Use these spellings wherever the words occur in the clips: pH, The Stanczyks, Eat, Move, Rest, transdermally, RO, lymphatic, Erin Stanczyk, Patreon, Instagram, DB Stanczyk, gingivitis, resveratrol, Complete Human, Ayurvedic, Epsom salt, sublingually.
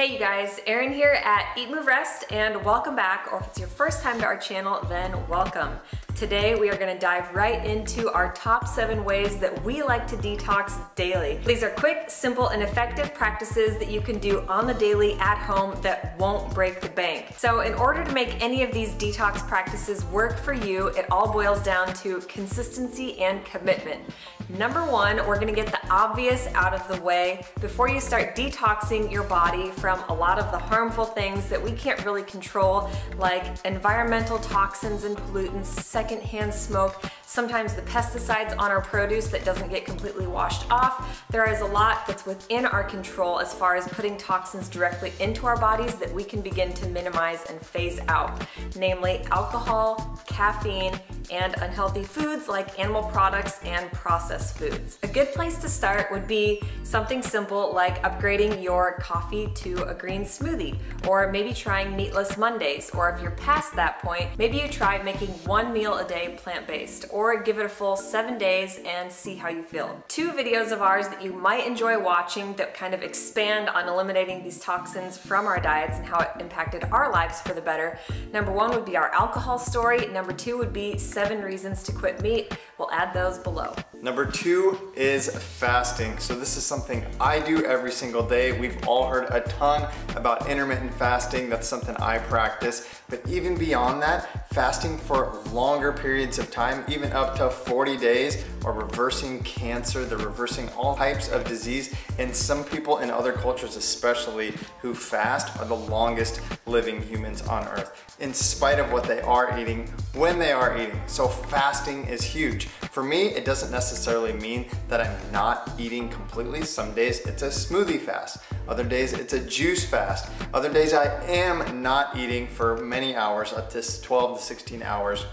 Hey you guys, Erin here at Eat, Move, Rest, and welcome back, or if it's your first time to our channel, then welcome. Today we are going to dive right into our top 7 ways that we like to detox daily. These are quick, simple, and effective practices that you can do on the daily at home that won't break the bank. So in order to make any of these detox practices work for you, it all boils down to consistency and commitment. Number 1, we're going to get the obvious out of the way before you start detoxing your body from a lot of the harmful things that we can't really control, like environmental toxins and pollutants, secondhand smoke, sometimes the pesticides on our produce that doesn't get completely washed off. There is a lot that's within our control as far as putting toxins directly into our bodies that we can begin to minimize and phase out, namely alcohol, caffeine, and unhealthy foods like animal products and processed foods. A good place to start would be something simple like upgrading your coffee to a green smoothie, or maybe trying meatless Mondays, or if you're past that point, maybe you try making one meal a day plant-based, or give it a full 7 days and see how you feel. 2 videos of ours that you might enjoy watching that kind of expand on eliminating these toxins from our diets and how it impacted our lives for the better. Number 1 would be our alcohol story. Number 2 would be 7 reasons to quit meat. We'll add those below. Number 2 is fasting. So this is something I do every single day. We've all heard a ton about intermittent fasting. That's something I practice. But even beyond that, fasting for longer periods of time, even up to 40 days, or reversing cancer. They're reversing all types of disease. And some people in other cultures especially who fast are the longest living humans on earth, in spite of what they are eating, when they are eating. So fasting is huge. For me, it doesn't necessarily mean that I'm not eating completely. Some days it's a smoothie fast. Other days it's a juice fast. Other days I am not eating for many hours, up to 12 to 16 hours.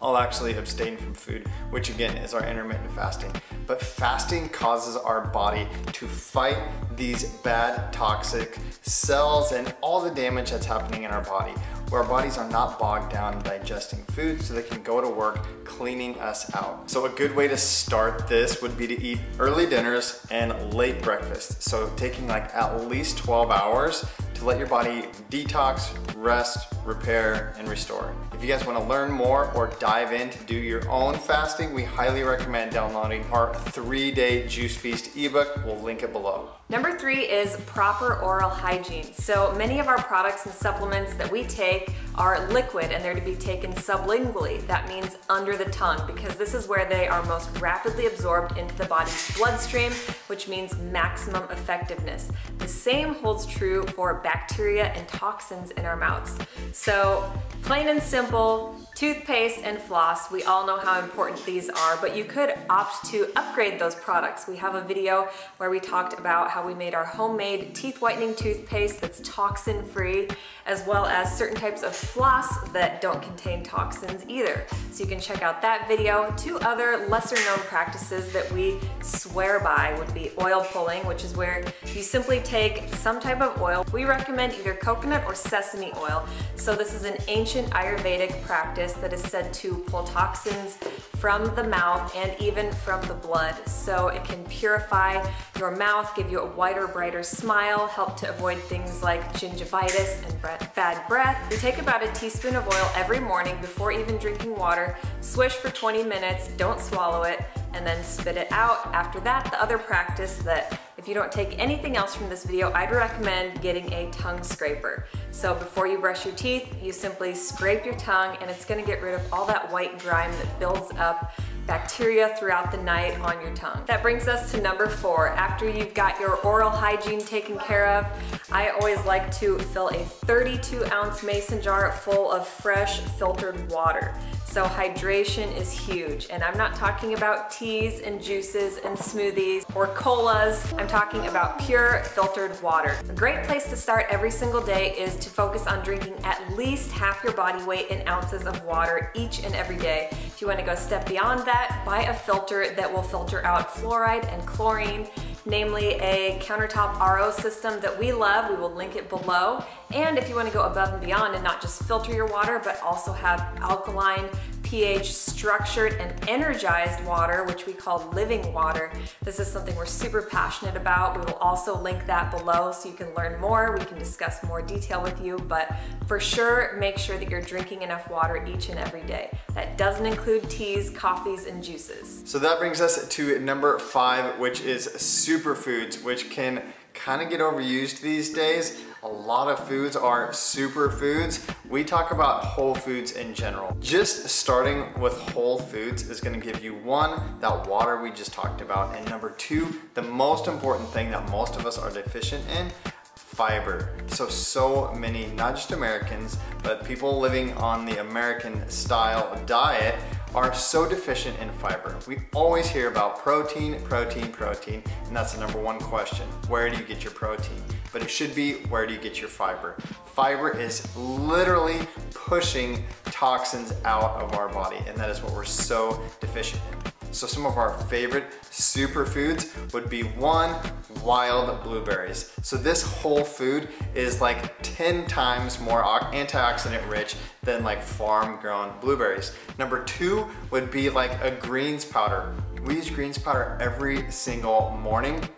I'll actually abstain from food, which again is our intermittent fasting. But fasting causes our body to fight these bad toxic cells and all the damage that's happening in our body. Our bodies are not bogged down digesting food, so they can go to work cleaning us out. So a good way to start this would be to eat early dinners and late breakfast. So taking like at least 12 hours to let your body detox, rest, repair, and restore. If you guys want to learn more or dive in to do your own fasting, we highly recommend downloading our 3-day Juice Feast ebook. We'll link it below. Number 3 is proper oral hygiene. So many of our products and supplements that we take are liquid, and they're to be taken sublingually. That means under the tongue, because this is where they are most rapidly absorbed into the body's bloodstream, which means maximum effectiveness. The same holds true for bacteria and toxins in our mouths. So plain and simple, toothpaste and floss, we all know how important these are, but you could opt to upgrade those products. We have a video where we talked about how we made our homemade teeth whitening toothpaste that's toxin free, as well as certain types of floss that don't contain toxins either. So you can check out that video. 2 other lesser known practices that we swear by would be oil pulling, which is where you simply take some type of oil. We recommend either coconut or sesame oil. So this is an ancient Ayurvedic practice that is said to pull toxins from the mouth and even from the blood. So it can purify your mouth, give you a wider, brighter smile, help to avoid things like gingivitis and bad breath. We take about a teaspoon of oil every morning before even drinking water, swish for 20 minutes, don't swallow it, and then spit it out. After that, the other practice that, if you don't take anything else from this video, I'd recommend getting a tongue scraper. So before you brush your teeth, you simply scrape your tongue, and it's gonna get rid of all that white grime that builds up bacteria throughout the night on your tongue. That brings us to number 4. After you've got your oral hygiene taken care of, I always like to fill a 32-ounce mason jar full of fresh filtered water. So hydration is huge, and I'm not talking about teas and juices and smoothies or colas. I'm talking about pure filtered water. A great place to start every single day is to focus on drinking at least half your body weight in ounces of water each and every day. If you want to go a step beyond that, buy a filter that will filter out fluoride and chlorine, namely a countertop RO system that we love. We will link it below. And if you want to go above and beyond and not just filter your water, but also have alkaline pH structured and energized water, which we call living water. This is something we're super passionate about. We will also link that below so you can learn more. We can discuss more detail with you, but for sure, make sure that you're drinking enough water each and every day. That doesn't include teas, coffees, and juices. So that brings us to number 5, which is superfoods, which can kind of get overused these days. A lot of foods are superfoods. We talk about whole foods in general. Just starting with whole foods is gonna give you, 1, that water we just talked about, and number 2, the most important thing that most of us are deficient in, fiber. So many, not just Americans, but people living on the American style diet are so deficient in fiber. We always hear about protein, protein, protein, and that's the #1 question. Where do you get your protein? But it should be, where do you get your fiber? Fiber is literally pushing toxins out of our body, and that is what we're so deficient in. So some of our favorite superfoods would be, 1, wild blueberries. So this whole food is like 10 times more antioxidant rich than like farm grown blueberries. Number 2 would be like a greens powder. We use greens powder every single morning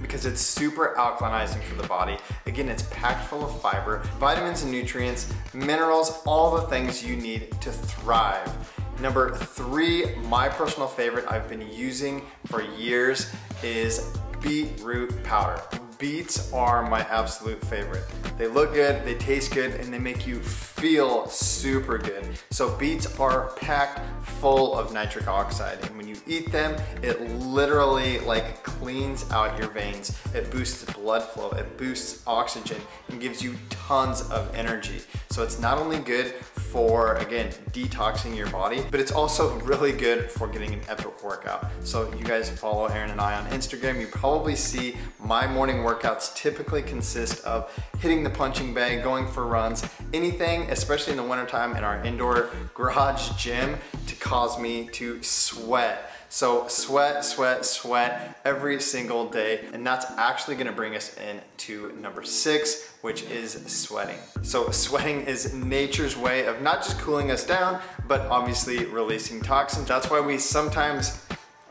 because it's super alkalinizing for the body. Again, it's packed full of fiber, vitamins and nutrients, minerals, all the things you need to thrive. Number 3, my personal favorite I've been using for years is beetroot powder. Beets are my absolute favorite. They look good, they taste good, and they make you feel super good. So beets are packed full of nitric oxide, and when you eat them, it literally like cleans out your veins. It boosts blood flow, it boosts oxygen, and gives you tons of energy. So it's not only good for, again, detoxing your body, but it's also really good for getting an epic workout. So you guys follow Erin and I on Instagram, you probably see my morning workouts typically consist of hitting the punching bag, going for runs, anything, especially in the wintertime in our indoor garage gym, to cause me to sweat. So sweat, sweat, sweat every single day, and that's actually gonna bring us into number 6, which is sweating. So sweating is nature's way of not just cooling us down, but obviously releasing toxins. That's why we sometimes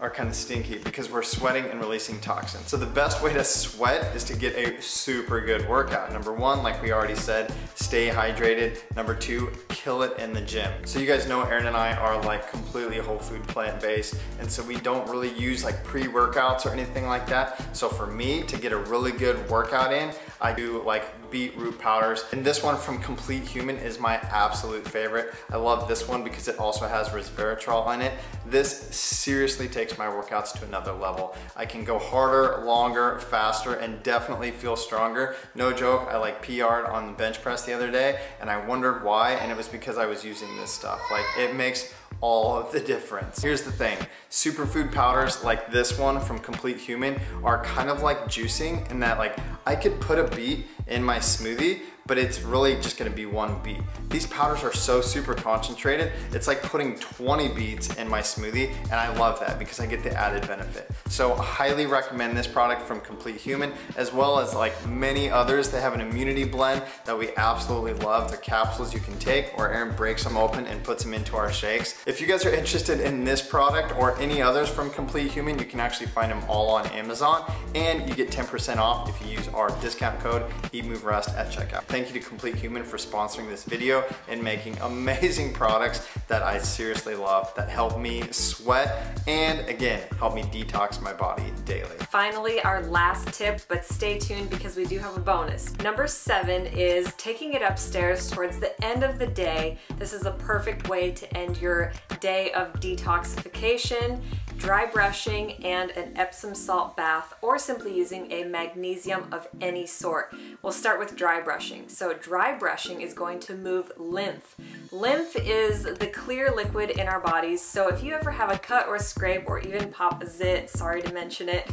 are kind of stinky, because we're sweating and releasing toxins. So the best way to sweat is to get a super good workout. Number 1, like we already said, stay hydrated. Number 2, kill it in the gym. So you guys know Erin and I are like completely whole food plant-based, and so we don't really use like pre-workouts or anything like that. So for me to get a really good workout in, I do like beetroot powders, and this one from Complete Human is my absolute favorite. I love this one because it also has resveratrol in it. This seriously takes my workouts to another level. I can go harder, longer, faster, and definitely feel stronger. No joke, I like PR'd on the bench press the other day, and I wondered why, and it was because I was using this stuff. Like, it makes all of the difference. Here's the thing, superfood powders like this one from Complete Human are kind of like juicing, in that like I could put a beet in my smoothie, but it's really just gonna be 1 beet. These powders are so super concentrated, it's like putting 20 beets in my smoothie, and I love that because I get the added benefit. So I highly recommend this product from Complete Human, as well as like many others. They have an immunity blend that we absolutely love. They're capsules you can take, or Erin breaks them open and puts them into our shakes. If you guys are interested in this product or any others from Complete Human, you can actually find them all on Amazon, and you get 10% off if you use our discount code Eat, Move, Rest at checkout. Thank you to Complete Human for sponsoring this video and making amazing products that I seriously love, that help me sweat and, again, help me detox my body daily. Finally, our last tip, but stay tuned because we do have a bonus. Number 7 is taking it upstairs towards the end of the day. This is a perfect way to end your day of detoxification, dry brushing, and an Epsom salt bath, or simply using a magnesium of any sort. We'll start with dry brushing. So dry brushing is going to move lymph. Lymph is the clear liquid in our bodies, so if you ever have a cut or scrape or even pop a zit, sorry to mention it,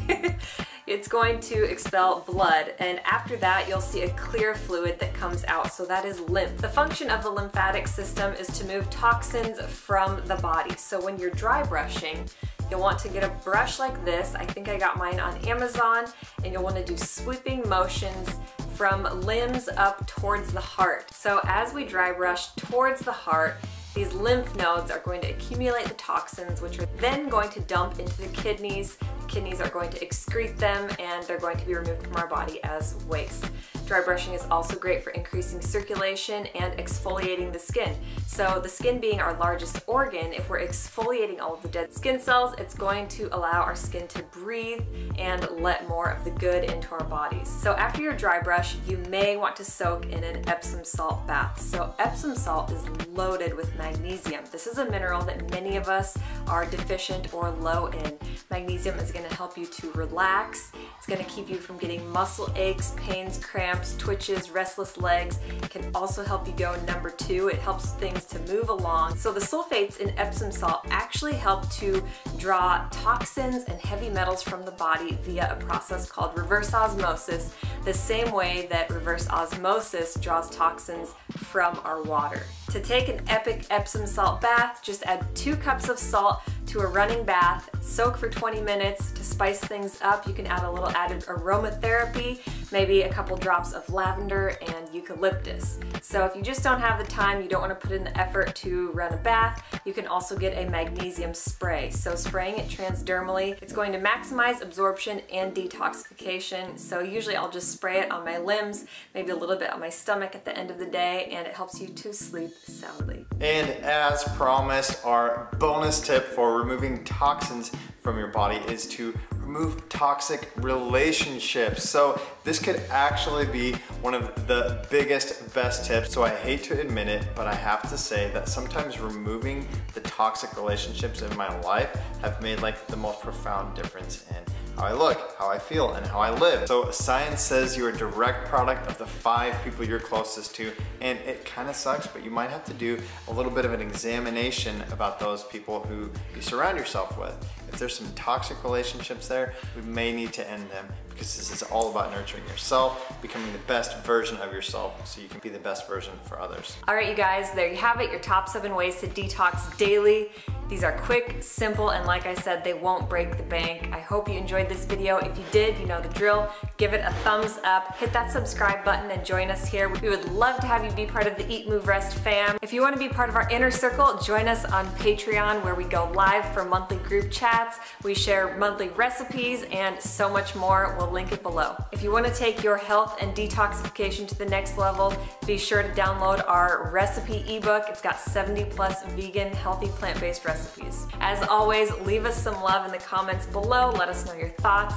it's going to expel blood, and after that you'll see a clear fluid that comes out, so that is lymph. The function of the lymphatic system is to move toxins from the body, so when you're dry brushing, you'll want to get a brush like this. I think I got mine on Amazon, and you'll want to do sweeping motions from limbs up towards the heart. So as we dry brush towards the heart, These lymph nodes are going to accumulate the toxins, which are then going to dump into the kidneys. The kidneys are going to excrete them, and they're going to be removed from our body as waste. Dry brushing is also great for increasing circulation and exfoliating the skin. So the skin being our largest organ, if we're exfoliating all of the dead skin cells, it's going to allow our skin to breathe and let more of the good into our bodies. So after your dry brush, you may want to soak in an Epsom salt bath. So Epsom salt is loaded with magnesium. This is a mineral that many of us are deficient or low in. Magnesium is going to help you to relax. It's going to keep you from getting muscle aches, pains, cramps, twitches, restless legs. It can also help you go number two. It helps things to move along. So the sulfates in Epsom salt actually help to draw toxins and heavy metals from the body via a process called reverse osmosis, the same way that reverse osmosis draws toxins from our water. To take an epic Epsom salt bath, just add 2 cups of salt to a running bath, soak for 20 minutes. To spice things up, you can add a little added aromatherapy, maybe a couple drops of lavender and eucalyptus. So if you just don't have the time, you don't want to put in the effort to run a bath, you can also get a magnesium spray. So spraying it transdermally, it's going to maximize absorption and detoxification. So usually I'll just spray it on my limbs, maybe a little bit on my stomach at the end of the day, and it helps you to sleep soundly. And as promised, our bonus tip for removing toxins from your body is to remove toxic relationships. So this could actually be one of the biggest, best tips. So I hate to admit it, but I have to say that sometimes removing the toxic relationships in my life have made like the most profound difference in how I look, how I feel, and how I live. So science says you're a direct product of the 5 people you're closest to, and it kind of sucks, but you might have to do a little bit of an examination about those people who you surround yourself with. If there's some toxic relationships there, we may need to end them, because this is all about nurturing yourself, becoming the best version of yourself so you can be the best version for others. All right, you guys, there you have it, your top 7 ways to detox daily. These are quick, simple, and like I said, they won't break the bank. I hope you enjoyed this video. If you did, you know the drill. Give it a thumbs up, hit that subscribe button, and join us here. We would love to have you be part of the Eat, Move, Rest fam. If you want to be part of our inner circle, join us on Patreon, where we go live for monthly group chats. We share monthly recipes and so much more. We'll link it below. If you want to take your health and detoxification to the next level, be sure to download our recipe ebook. It's got 70+ vegan, healthy, plant-based recipes. As always, leave us some love in the comments below. Let us know your thoughts.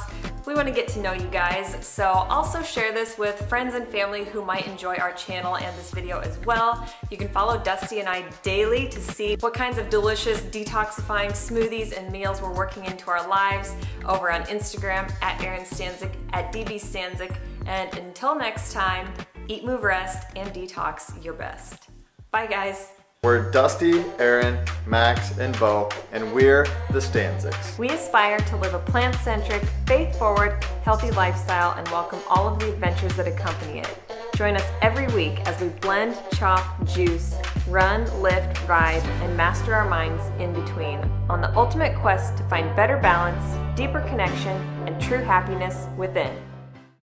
We want to get to know you guys, so also share this with friends and family who might enjoy our channel and this video as well. You can follow Dusty and I daily to see what kinds of delicious detoxifying smoothies and meals we're working into our lives over on Instagram at Erin Stanczyk, at DB Stanczyk, and until next time, eat, move, rest, and detox your best. Bye, guys. We're Dusty, Erin, Max, and Bo, and we're the Stanczyks. We aspire to live a plant-centric, faith-forward, healthy lifestyle and welcome all of the adventures that accompany it. Join us every week as we blend, chop, juice, run, lift, ride, and master our minds in between on the ultimate quest to find better balance, deeper connection, and true happiness within.